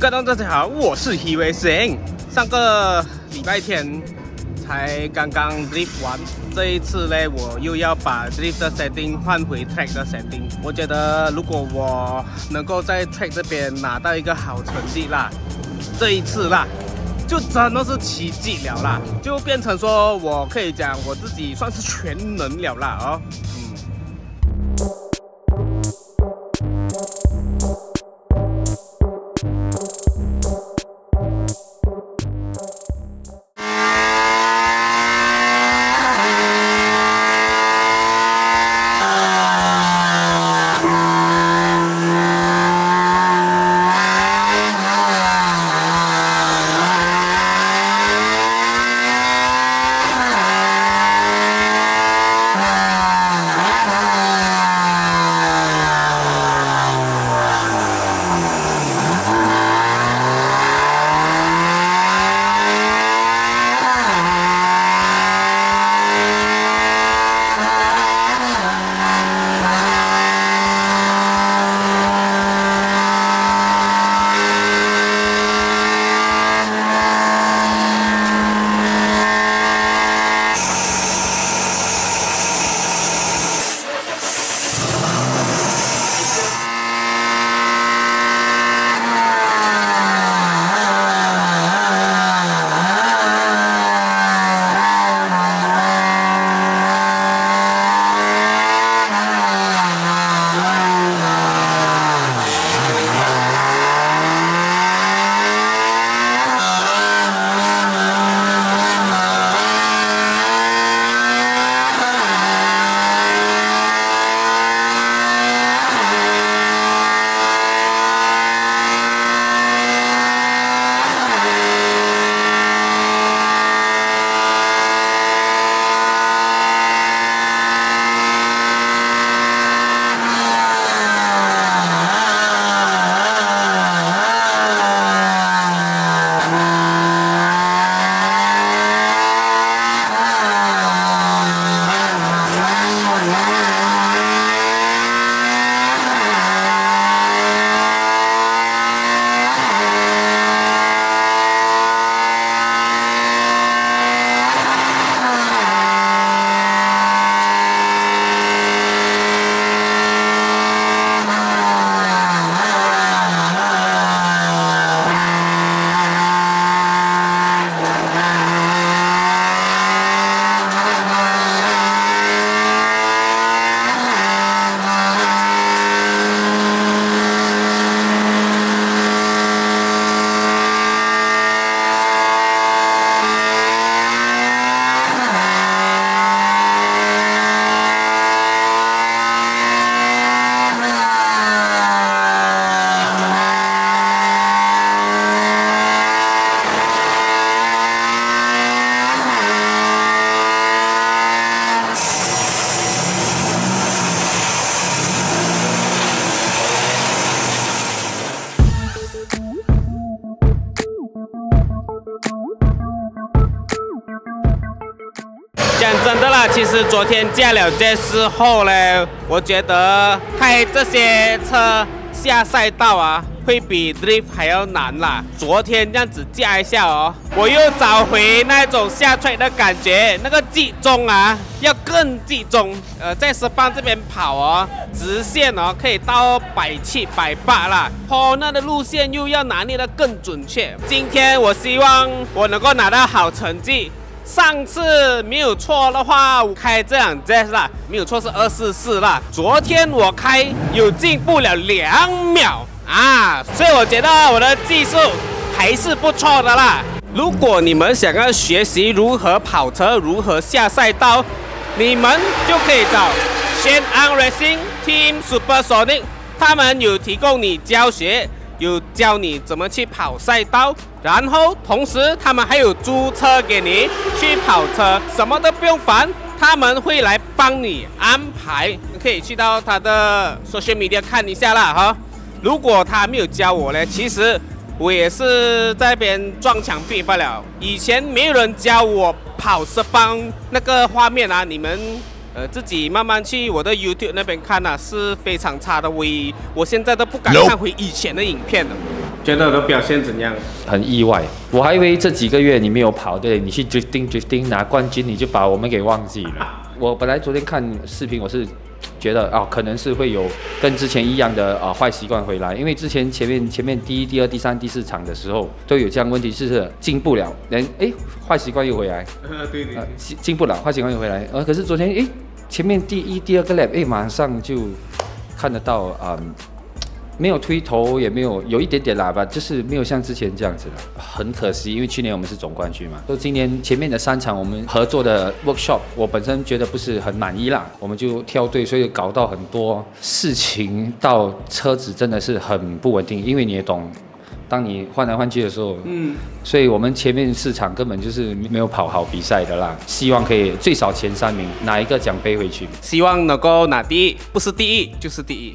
观众大家好，我是 GYX。上个礼拜天才刚刚 drift 完，这一次呢，我又要把 drift 的 setting 换回 track 的 setting。我觉得如果我能够在 track 这边拿到一个好成绩啦，这一次啦，就真的是奇迹了啦，就变成说我可以讲我自己算是全能了啦哦。 讲真的啦，其实昨天驾了GYX后呢，我觉得开这些车下赛道啊，会比 drift 还要难啦。昨天这样子驾一下哦，我又找回那种下 track 的感觉，那个集中啊，要更集中。在Sepang这边跑哦，直线哦可以到170、180啦，corner的路线又要拿捏得更准确。今天我希望我能够拿到好成绩。 上次没有错的话，我开这辆GYX啦，没有错是244啦。昨天我开有进步了2秒啊，所以我觉得我的技术还是不错的啦。如果你们想要学习如何跑车、如何下赛道，你们就可以找 Shane On Racing Team Supersonic， 他们有提供你教学。 有教你怎么去跑赛道，然后同时他们还有租车给你去跑车，什么都不用烦，他们会来帮你安排。你可以去到他的 social media 看一下啦哈。如果他没有教我呢，其实我也是在那边撞墙壁罢了。以前没有人教我跑Sepang那个画面啊，你们。 自己慢慢去我的 YouTube 那边看啊，是非常差的。我现在都不敢看回以前的影片了。觉得我的表现怎样？很意外，我还以为这几个月你没有跑，对你去 drifting 拿冠军，你就把我们给忘记了。我本来昨天看视频，我是觉得啊、哦，可能是会有跟之前一样的啊、坏习惯回来，因为之前前面第一、第二、第三、第四场的时候都有这样问题，是进不了，连哎坏习惯又回来，对对，进不了，坏习惯又回来，可是昨天哎前面第一、第二个 lap 哎马上就看得到啊。没有推头，也没有一点点喇叭，就是没有像之前这样子了，很可惜。因为去年我们是总冠军嘛，所以今年前面的3场我们合作的 workshop， 我本身觉得不是很满意啦，我们就跳队，所以搞到很多事情，到车子真的是很不稳定。因为你也懂，当你换来换去的时候，所以我们前面4场根本就是没有跑好比赛的啦。希望可以最少前3名拿一个奖杯回去，希望能够拿第一，不是第一就是第一。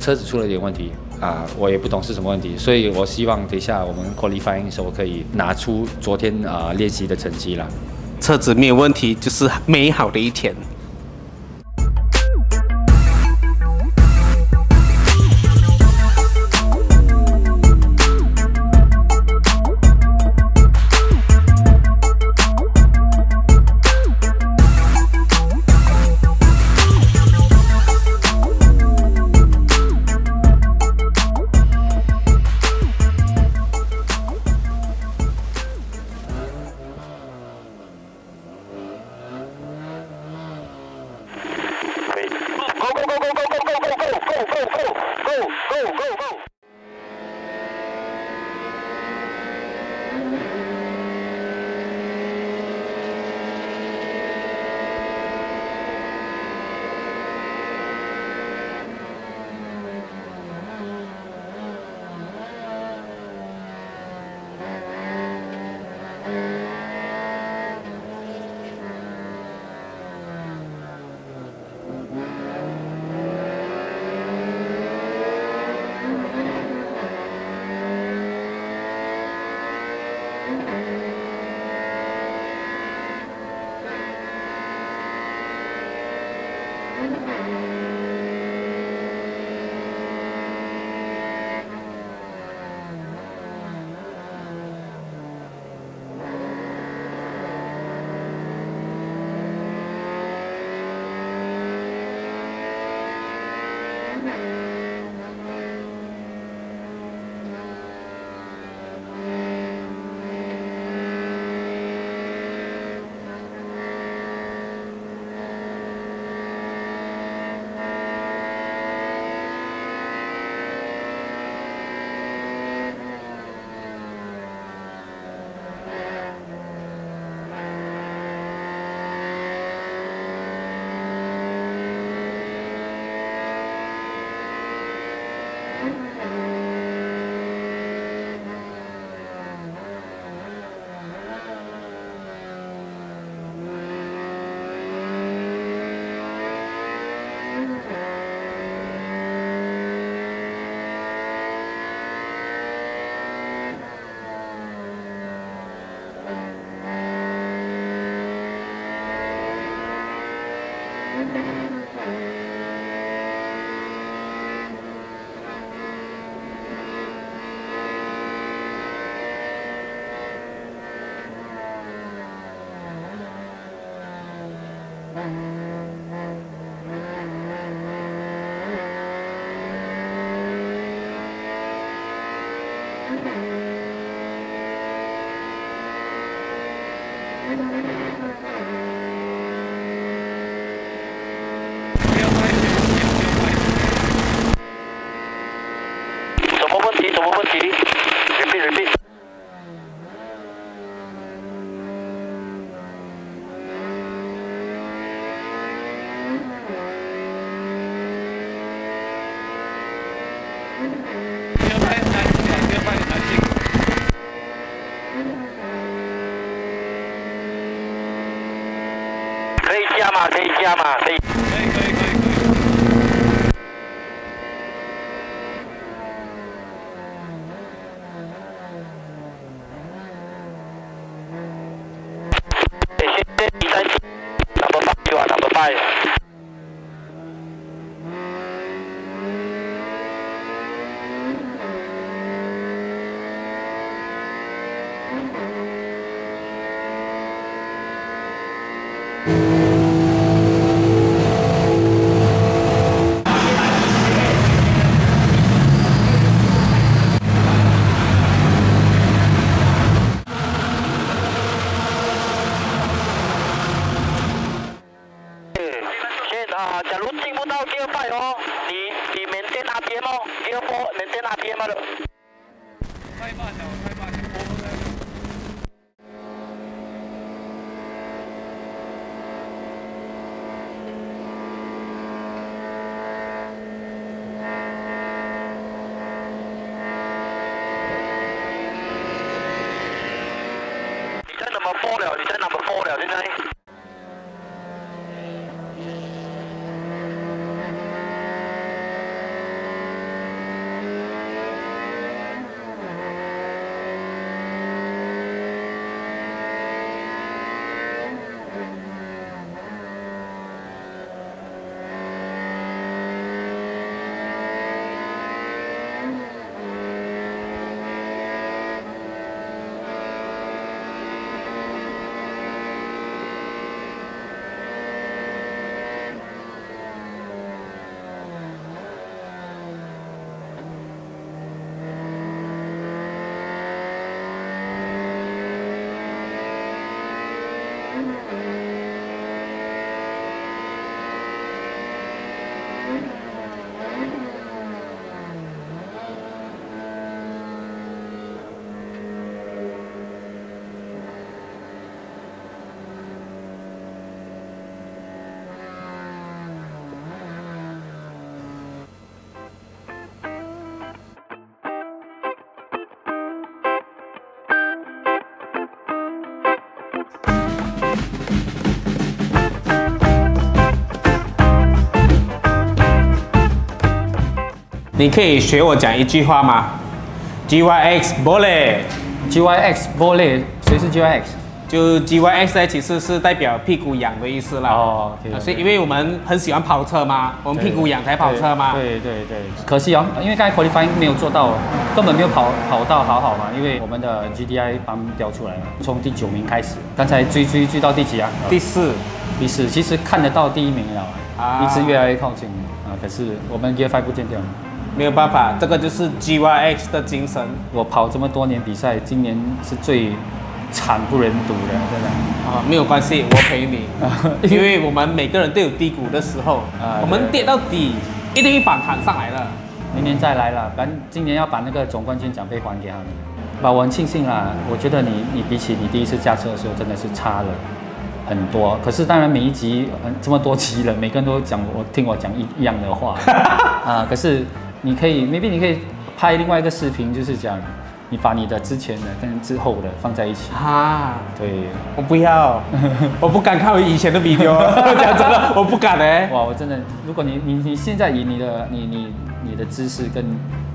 车子出了点问题啊，我也不懂是什么问题，所以我希望等一下我们 qualifying 的时候可以拿出昨天练习的成绩啦。车子没有问题，就是美好的一天。加码，可以加码，可以。number 5.你可以学我讲一句话吗 ？GYX boleh，GYX boleh， 谁是 GYX？ 就 GYX 其实是代表屁股痒的意思啦。哦，所以因为我们很喜欢跑车嘛，我们屁股痒才跑车嘛。对。可惜哦，因为刚才 qualifying 没有做到，根本没有跑到好嘛，因为我们的 GDI 帮掉出来了，从第9名开始，刚才追到第几啊？第四，其实看得到第1名了，啊，一直越来越靠近啊，可是我们 GFI 不见掉了。 没有办法，这个就是 GYX 的精神。我跑这么多年比赛，今年是最惨不忍睹的，真的。啊，没有关系，我陪你，因为我们每个人都有低谷的时候，我们跌到底，一定反弹上来了。明年再来了，反正今年要把那个总冠军奖杯还给他们。吧，我很庆幸啦，我觉得你比起你第一次驾车的时候，真的是差了很多。可是当然每一集，这么多集了，每个人都讲我讲一样的话啊，可是。 你可以 ，maybe 你可以拍另外一个视频，就是讲你把你的之前的跟之后的放在一起啊。对，我不要，我不敢看我以前的 video， 讲真的，我不敢哎、欸。哇，我真的，如果你现在以你的姿势跟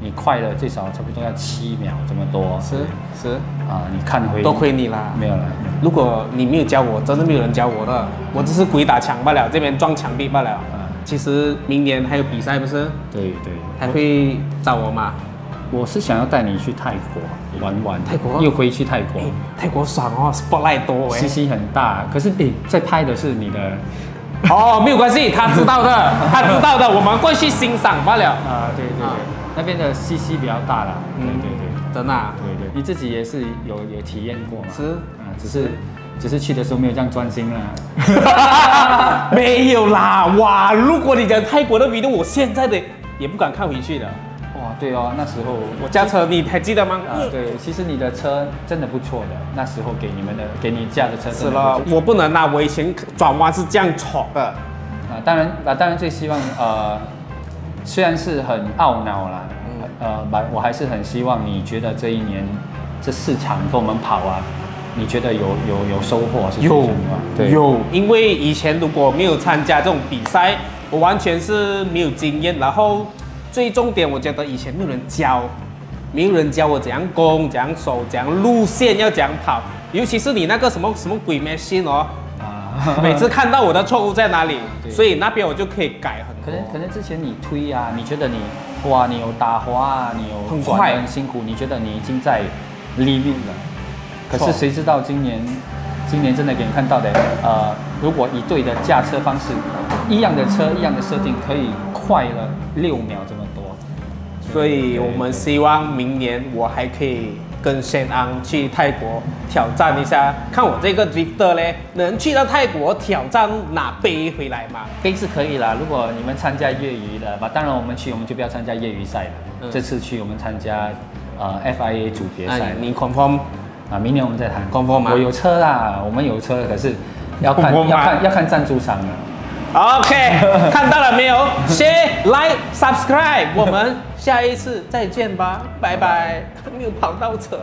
你快乐最少差不多要7秒这么多。是啊，你看回多亏你啦，没有啦。如果你没有教我，真的没有人教我的，我只是鬼打墙罢了，这边撞墙壁罢了。啊 其实明年还有比赛不是？对，还会找我嘛？我是想要带你去泰国玩玩，泰国又回去泰国，泰国爽哦 ，spotlight 多哎，CC 很大。可是你在拍的是你的，哦，没有关系，他知道的，我们过去欣赏罢了。啊，对，那边的 CC 比较大了，对，真的，对，你自己也是有体验过嘛？是，啊，只是去的时候没有这样专心啦，没有啦，哇！如果你讲泰国的 video， 我现在的也不敢看回去了。哇，对哦，那时候我驾车，你还记得吗？啊，对，其实你的车真的不错的，那时候给你驾的车真的不错。是了，我不能啦，我以前转弯是这样闯的。啊，当然最希望虽然是很懊恼啦，我还是很希望你觉得这一年这4场跟我们跑啊。你觉得有收获是有对有，因为以前如果没有参加这种比赛，我完全是没有经验。然后最重点，我觉得以前没有人教，没有人教我怎样攻、怎样守、怎样路线要怎样跑，尤其是你那个什么什么鬼 machine 哦。 每次看到我的错误在哪里，所以那边我就可以改很多。可能之前你推啊，你觉得你哇，你有打滑啊，你有很快很辛苦，你觉得你已经在 limit 了。可是谁知道今年真的给你看到的，如果以对的驾车方式，一样的车一样的设定，可以快了6秒这么多。所以我们希望明年我还可以。 跟先安去泰国挑战一下，看我这个 drifter 呢，能去到泰国挑战哪杯回来吗？杯是可以啦，如果你们参加业余的吧，当然我们去我们就不要参加业余赛了。这次去我们参加FIA 主决赛，你 confirm 啊？明年我们再谈 confirm 吗？我有车啦，我们有车，可是要看赞助商了。OK， 看到了没有 ？Share like subscribe， 我们。 下一次再见吧，拜拜。没有跑到车。